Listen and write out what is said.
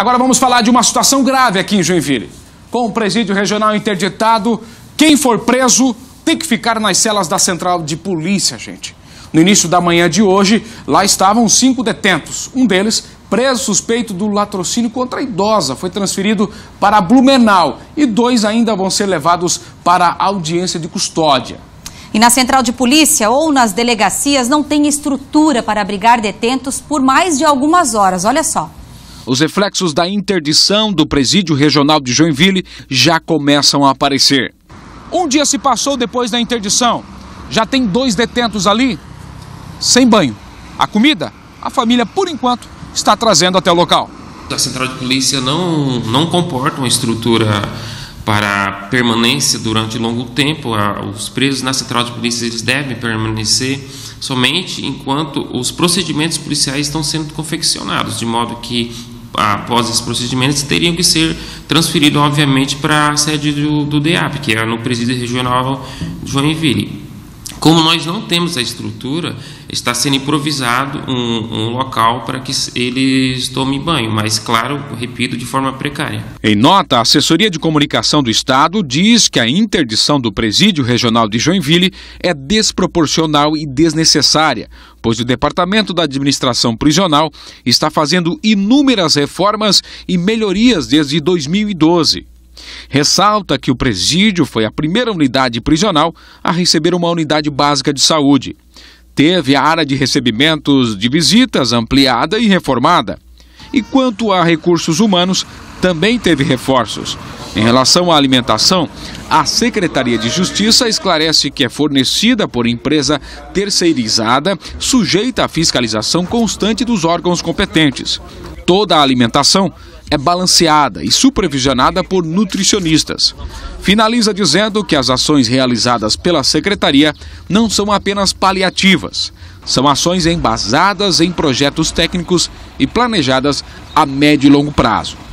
Agora vamos falar de uma situação grave aqui em Joinville. Com o presídio regional interditado, quem for preso tem que ficar nas celas da Central de Polícia, gente. No início da manhã de hoje, lá estavam 5 detentos. Um deles, preso suspeito do latrocínio contra a idosa, foi transferido para Blumenau. E 2 ainda vão ser levados para audiência de custódia. E na Central de Polícia ou nas delegacias não tem estrutura para abrigar detentos por mais de algumas horas, olha só. Os reflexos da interdição do Presídio Regional de Joinville já começam a aparecer. Um dia se passou depois da interdição. Já tem 2 detentos ali sem banho. A comida, a família, por enquanto, está trazendo até o local. A Central de Polícia não comporta uma estrutura para permanência durante longo tempo. Os presos na Central de Polícia eles devem permanecer somente enquanto os procedimentos policiais estão sendo confeccionados, de modo que após esses procedimentos, teriam que ser transferidos, obviamente, para a sede do DEAP, que é no Presídio Regional Joinville. Como nós não temos a estrutura, está sendo improvisado um local para que eles tomem banho, mas, claro, repito, de forma precária. Em nota, a Assessoria de Comunicação do Estado diz que a interdição do Presídio Regional de Joinville é desproporcional e desnecessária, pois o Departamento da Administração Prisional está fazendo inúmeras reformas e melhorias desde 2012. Ressalta que o presídio foi a primeira unidade prisional a receber uma unidade básica de saúde. Teve a área de recebimentos de visitas ampliada e reformada. E quanto a recursos humanos, também teve reforços. Em relação à alimentação, a Secretaria de Justiça esclarece que é fornecida por empresa terceirizada, sujeita à fiscalização constante dos órgãos competentes. Toda a alimentação é balanceada e supervisionada por nutricionistas. Finaliza dizendo que as ações realizadas pela Secretaria não são apenas paliativas. São ações embasadas em projetos técnicos e planejadas a médio e longo prazo.